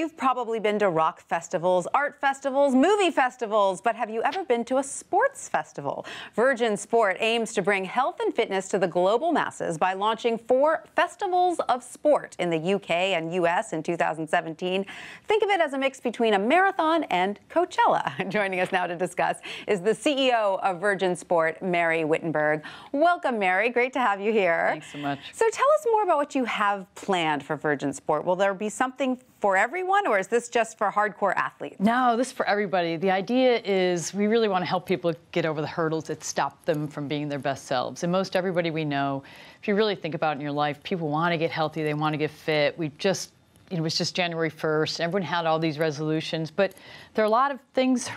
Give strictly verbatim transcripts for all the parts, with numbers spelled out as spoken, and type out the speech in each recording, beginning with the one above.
You've probably been to rock festivals, art festivals, movie festivals, but have you ever been to a sports festival? Virgin Sport aims to bring health and fitness to the global masses by launching four festivals of sport in the U K and U S in two thousand seventeen. Think of it as a mix between a marathon and Coachella. Joining us now to discuss is the C E O of Virgin Sport, Mary Wittenberg. Welcome, Mary. Great to have you here. Thanks so much. So tell us more about what you have planned for Virgin Sport. Will there be something for everyone, or is this just for hardcore athletes? No, this is for everybody. The idea is we really want to help people get over the hurdles that stop them from being their best selves. And most everybody we know, if you really think about it in your life, people want to get healthy, they want to get fit. We just, you know, it was just January first. Everyone had all these resolutions, but there are a lot of things,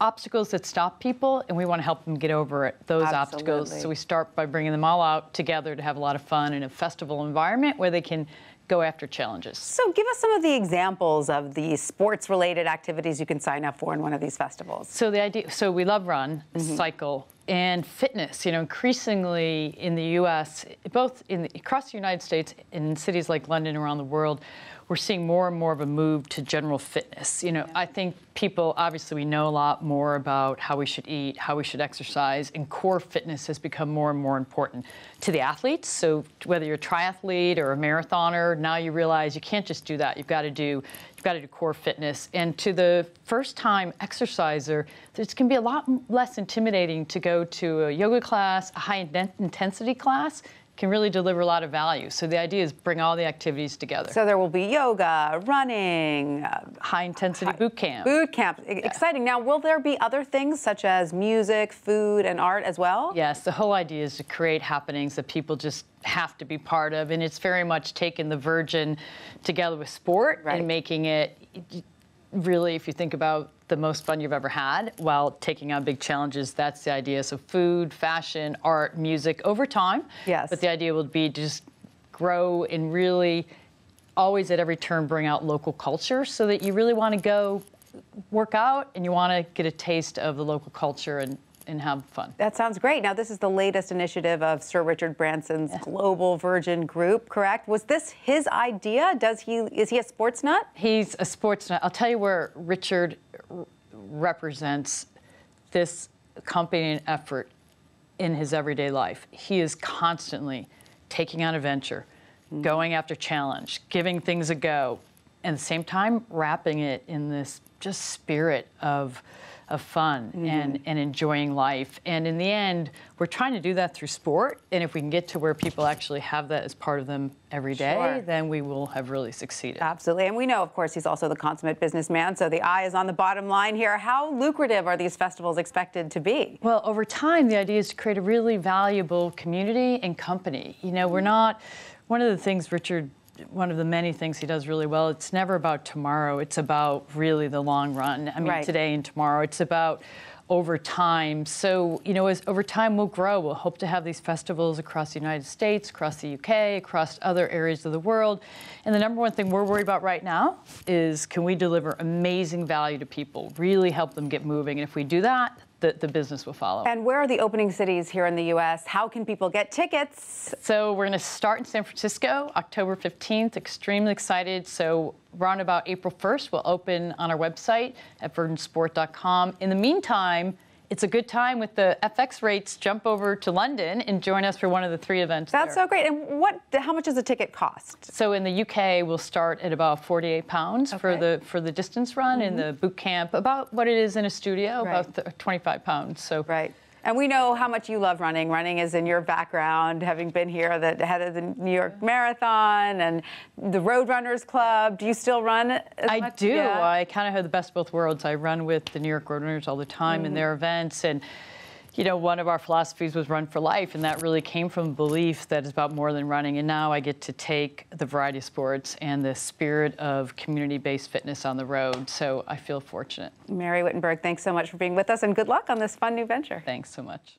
obstacles that stop people, and we want to help them get over it, those Absolutely. obstacles. So we start by bringing them all out together to have a lot of fun in a festival environment where they can go after challenges. So give us some of the examples of the sports-related activities you can sign up for in one of these festivals. So the idea, so we love run, mm-hmm. cycle, and fitness. You know, increasingly in the U S, both in the, across the United States, in cities like London, around the world, we're seeing more and more of a move to general fitness. You know, yeah. I think people, obviously, we know a lot more about how we should eat, how we should exercise, and core fitness has become more and more important to the athletes. So whether you're a triathlete or a marathoner, now you realize you can't just do that. You've got to do, you've got to do core fitness. And to the first-time exerciser, it's going to be a lot less intimidating to go to a yoga class, a high-intensity class, can really deliver a lot of value. So the idea is bring all the activities together. So there will be yoga, running, uh, high intensity high, boot camp. Boot camp, yeah. Exciting. Now, will there be other things such as music, food, and art as well? Yes, the whole idea is to create happenings that people just have to be part of, and it's very much taking the Virgin together with sport right. and making it really, if you think about the most fun you've ever had while taking on big challenges, that's the idea. So food, fashion, art, music over time. Yes. But the idea would be to just grow and really always at every turn bring out local culture so that you really want to go work out and you want to get a taste of the local culture and and have fun. That sounds great. Now, this is the latest initiative of Sir Richard Branson's yeah. Global Virgin Group, correct? Was this his idea? Does he, is he a sports nut? He's a sports nut. I'll tell you where Richard represents this company and effort in his everyday life. He is constantly taking on a venture, mm-hmm. going after challenge, giving things a go, and at the same time wrapping it in this just spirit of of fun mm-hmm. and, and enjoying life. And in the end, we're trying to do that through sport. And if we can get to where people actually have that as part of them every day, sure. then we will have really succeeded. Absolutely. And we know, of course, he's also the consummate businessman, so the eye is on the bottom line here. How lucrative are these festivals expected to be? Well, over time, the idea is to create a really valuable community and company. You know, we're not, one of the things Richard one of the many things he does really well, it's never about tomorrow. It's about really the long run. I mean, right. today and tomorrow. It's about over time. So, you know, as over time we'll grow. We'll hope to have these festivals across the United States, across the U K, across other areas of the world. And the number one thing we're worried about right now is can we deliver amazing value to people, really help them get moving. And if we do that, The, the business will follow. And where are the opening cities here in the U S? How can people get tickets? So we're going to start in San Francisco, October fifteenth. Extremely excited. So around about April first, we'll open on our website at virgin sport dot com. In the meantime, it's a good time with the F X rates. Jump over to London and join us for one of the three events. That's there. So great. And what? How much does a ticket cost? So in the U K, we'll start at about forty-eight pounds okay. for the for the distance run mm-hmm. and the boot camp. About what it is in a studio, right. about twenty-five pounds. So right. And we know how much you love running. Running is in your background, having been here, the head of the New York Marathon and the Road Runners Club. Do you still run as I much? do. Yeah. I kind of have the best of both worlds. I run with the New York Road Runners all the time mm-hmm. in their events. And, you know, one of our philosophies was run for life, and that really came from belief that it's about more than running. And now I get to take the variety of sports and the spirit of community-based fitness on the road. So I feel fortunate. Mary Wittenberg, thanks so much for being with us, and good luck on this fun new venture. Thanks so much.